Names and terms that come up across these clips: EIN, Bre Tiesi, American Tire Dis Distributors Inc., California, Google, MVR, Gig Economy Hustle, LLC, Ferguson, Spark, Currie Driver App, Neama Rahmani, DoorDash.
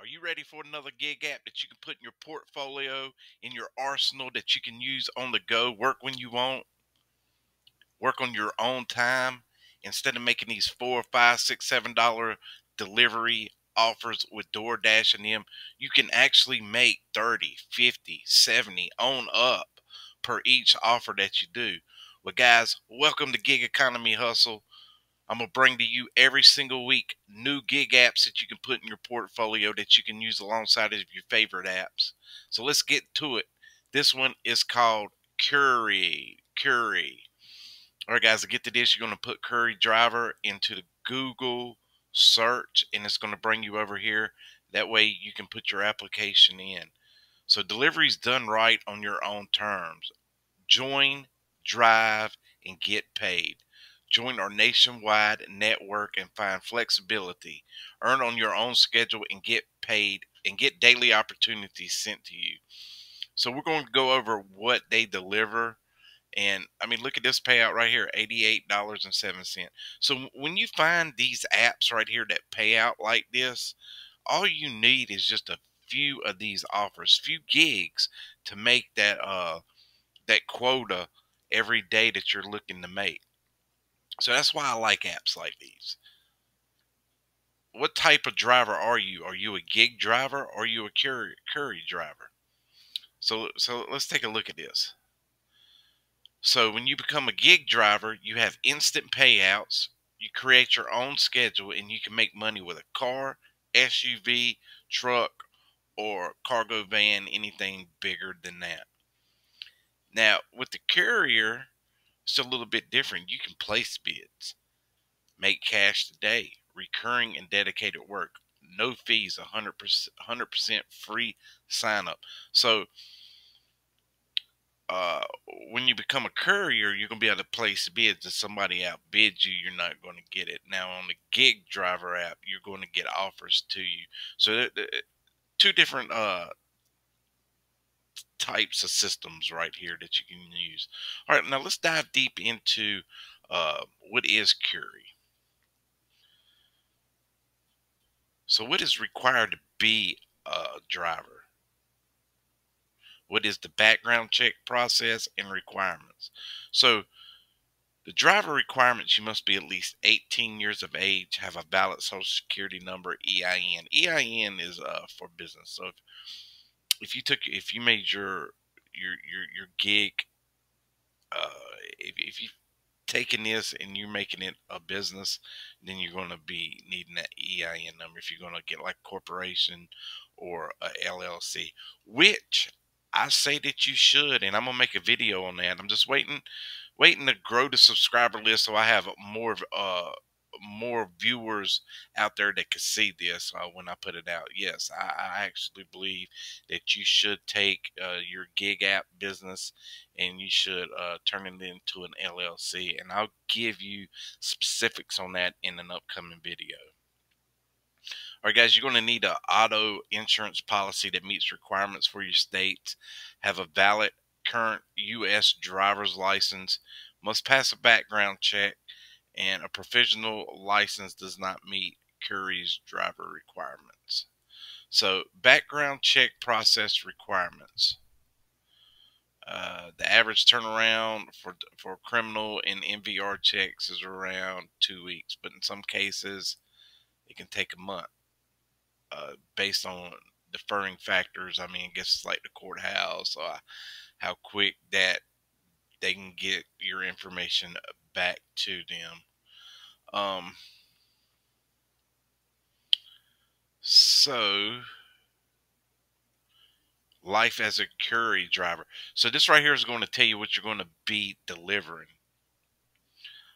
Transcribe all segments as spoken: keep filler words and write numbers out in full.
Are you ready for another gig app that you can put in your portfolio, in your arsenal, that you can use on the go, work when you want, work on your own time, instead of making these four, five, six, seven dollar delivery offers with DoorDash and them? You can actually make thirty, fifty, seventy on up per each offer that you do. Well, guys, welcome to Gig Economy Hustle. I'm going to bring to you every single week new gig apps that you can put in your portfolio that you can use alongside of your favorite apps. So let's get to it. This one is called Curry. Curry. All right, guys, to get to this, you're going to put Curry Driver into the Google search, and it's going to bring you over here. That way you can put your application in. So delivery's done right on your own terms. Join, drive, and get paid. Join our nationwide network and find flexibility. Earn on your own schedule and get paid and get daily opportunities sent to you. So we're going to go over what they deliver. And I mean, look at this payout right here, eighty-eight dollars and seven cents. So when you find these apps right here that pay out like this, all you need is just a few of these offers, few gigs to make that, uh, that quota every day that you're looking to make. So that's why I like apps like these. What type of driver are you? Are you a gig driver? Or are you a curry, curry driver? So, so let's take a look at this. So when you become a gig driver, you have instant payouts. You create your own schedule, and you can make money with a car, S U V, truck, or cargo van, anything bigger than that. Now, with the courier, it's a little bit different. You can place bids, make cash today, recurring and dedicated work, no fees, one hundred percent free sign up. So uh, when you become a courier, you're going to be able to place bids. If somebody outbids you, you're not going to get it. Now on the gig driver app, you're going to get offers to you. So two different uh, types of systems right here that you can use. All right, now let's dive deep into uh, what is Curry. So what is required to be a driver? What is the background check process and requirements? So the driver requirements, you must be at least eighteen years of age, have a valid social security number, E I N. E I N is uh, for business. So if If you took, if you made your your your your gig, uh, if if you've taken this and you're making it a business, then you're going to be needing that E I N number if you're going to get like a corporation or a L L C, which I say that you should, and I'm gonna make a video on that. I'm just waiting, waiting to grow the subscriber list so I have more uh more viewers out there that can see this uh, when I put it out. Yes, I, I actually believe that you should take uh, your gig app business and you should uh, turn it into an L L C, and I'll give you specifics on that in an upcoming video. All right, guys, you're going to need an auto insurance policy that meets requirements for your state, have a valid current U S driver's license, must pass a background check, and a provisional license does not meet Curry's driver requirements. So background check process requirements. Uh, the average turnaround for, for criminal and M V R checks is around two weeks, but in some cases it can take a month uh, based on deferring factors. I mean, I guess it's like the courthouse, uh, how quick that they can get your information back to them. Um, so life as a curry driver. So this right here is going to tell you what you're going to be delivering.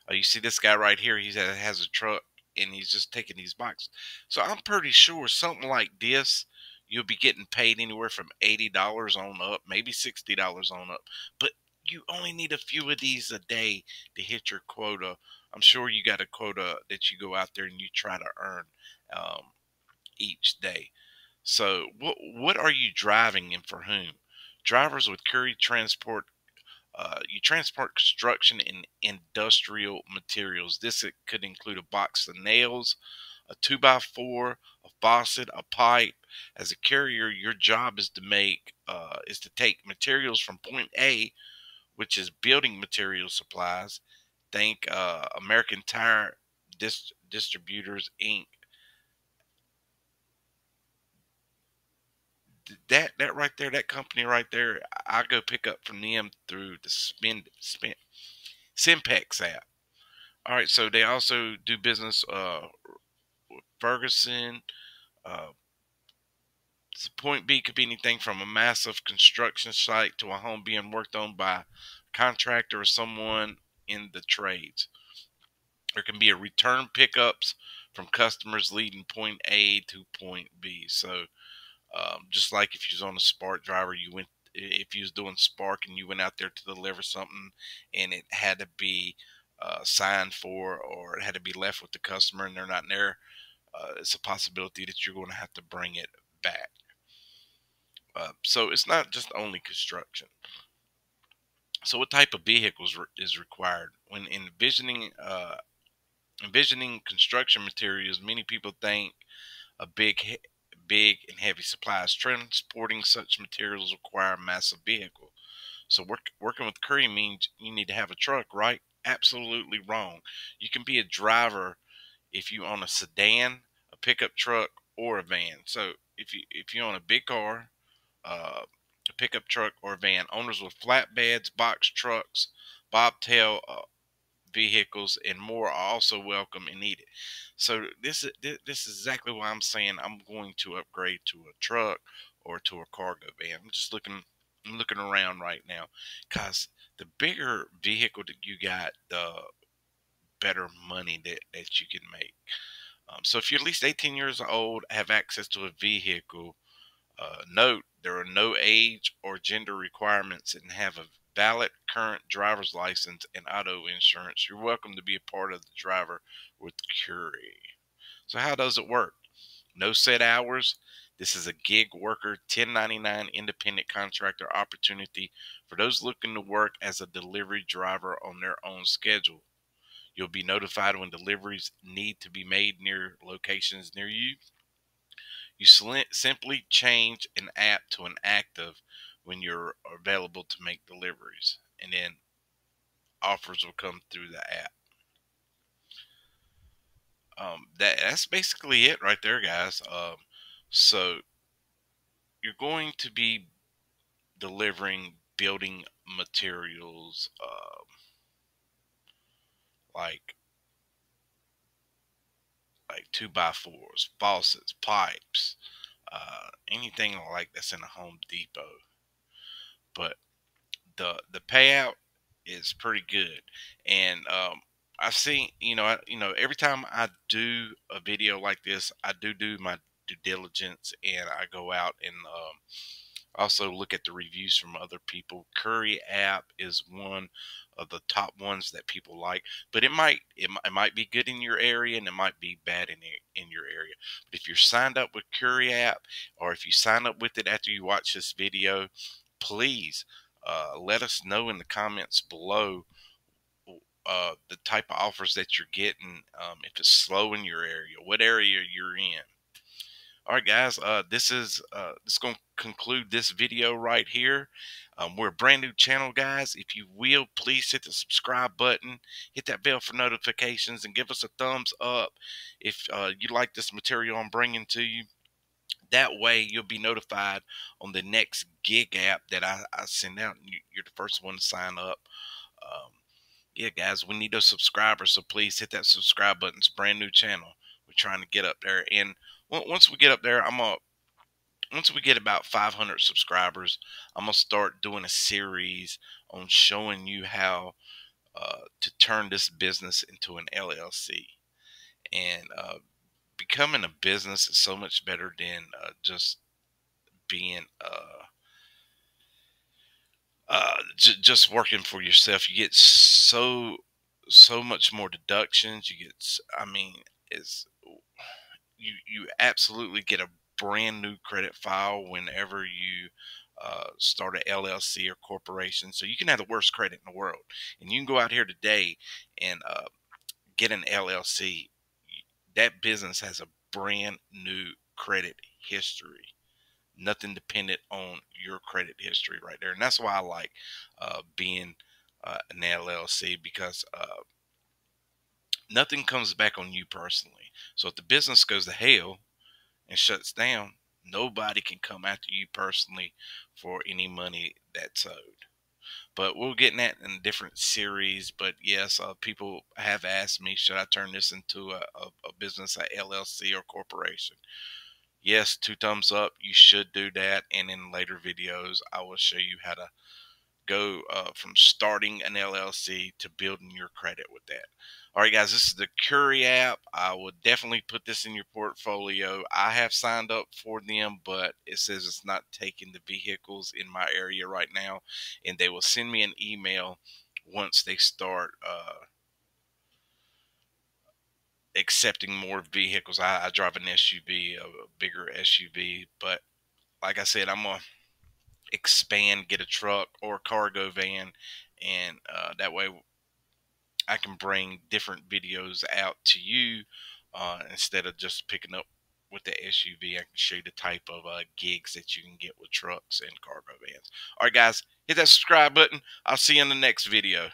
Uh, you see this guy right here, he has a truck and he's just taking these boxes. So I'm pretty sure something like this, you'll be getting paid anywhere from eighty dollars on up, maybe sixty dollars on up, but you only need a few of these a day to hit your quota. I'm sure you got a quota that you go out there and you try to earn um, each day. So what, what are you driving and for whom? Drivers with Curry transport, uh, you transport construction and industrial materials. This it could include a box of nails, a two by four, a faucet, a pipe, As a carrier, your job is to make uh, is to take materials from point A, which is building material supplies. Think uh, American Tire Dis Distributors Incorporated. That that right there, that company right there, I go pick up from them through the spend spend Simpex app. All right, so they also do business uh, with Ferguson. Uh, point B could be anything from a massive construction site to a home being worked on by a contractor or someone in the trades. There can be a return pickups from customers leading point A to point B. So Um, just like if you was on a Spark driver, you went, if you was doing Spark and you went out there to deliver something and it had to be uh, signed for, or it had to be left with the customer and they're not there, uh, it's a possibility that you're going to have to bring it back. Uh, so it's not just only construction. So what type of vehicles re is required? When envisioning, uh, envisioning construction materials, many people think a big big and heavy supplies. Transporting such materials require a massive vehicle. So work, working with courier means you need to have a truck, right? Absolutely wrong. You can be a driver if you own a sedan, a pickup truck, or a van. So if you if you own a big car, uh, a pickup truck, or a van, owners with flatbeds, box trucks, bobtail uh, vehicles, and more are also welcome and needed. So this is this is exactly why I'm saying I'm going to upgrade to a truck or to a cargo van. I'm just looking I'm looking around right now, cause the bigger vehicle that you got, the better money that that you can make. Um, so if you're at least eighteen years old, have access to a vehicle. Uh, note there are no age or gender requirements, and have a valid current driver's license and auto insurance. You're welcome to be a part of the driver with Curie. So how does it work? No set hours. This is a gig worker, ten ninety-nine independent contractor opportunity for those looking to work as a delivery driver on their own schedule. You'll be notified when deliveries need to be made near locations near you. You simply change an app to an active when you're available to make deliveries, and then offers will come through the app. Um, that, that's basically it right there, guys. Um, so you're going to be delivering building materials, um, like like two by fours, faucets, pipes, uh, anything like that's in a Home Depot. But the the payout is pretty good, and um, I've seen, you know I, you know every time I do a video like this, I do do my due diligence, and I go out and um, also look at the reviews from other people. Curry app is one of the top ones that people like, but it might it, it might be good in your area and it might be bad in in your area. But if you're signed up with Curry app, or if you sign up with it after you watch this video, please uh, let us know in the comments below uh, the type of offers that you're getting, um, if it's slow in your area, what area you're in. All right, guys, uh, this is uh, this is going to conclude this video right here. Um, we're a brand new channel, guys. If you will, please hit the subscribe button, hit that bell for notifications, and give us a thumbs up if uh, you like this material I'm bringing to you. That way, you'll be notified on the next gig app that I, I send out. You're the first one to sign up. Um, yeah, guys, we need those subscribers, so please hit that subscribe button. It's a brand new channel. We're trying to get up there, and once we get up there, I'm gonna once we get about five hundred subscribers, I'm gonna start doing a series on showing you how uh, to turn this business into an L L C, and uh, becoming a business is so much better than uh, just being uh, uh, j just working for yourself. You get so so much more deductions. You get, I mean, it's you you absolutely get a brand new credit file whenever you uh, start an L L C or corporation. So you can have the worst credit in the world, and you can go out here today and uh, get an L L C. That business has a brand new credit history. Nothing dependent on your credit history right there. And that's why I like uh, being uh, an L L C, because uh, nothing comes back on you personally. So if the business goes to hell and shuts down, nobody can come after you personally for any money that's owed. But we'll get that in a different series. But yes, uh, people have asked me, should I turn this into a, a, a business, a L L C or corporation? Yes, two thumbs up, you should do that. And in later videos, I will show you how to go uh, from starting an L L C to building your credit with that. All right, guys, this is the Curry app. I would definitely put this in your portfolio. I have signed up for them, but it says it's not taking the vehicles in my area right now. And they will send me an email once they start uh, accepting more vehicles. I, I drive an S U V, a, a bigger S U V, but like I said, I'm gonna expand, get a truck or a cargo van, and uh, that way I can bring different videos out to you uh, instead of just picking up with the S U V. I can show you the type of uh, gigs that you can get with trucks and cargo vans. All right, guys, hit that subscribe button. I'll see you in the next video.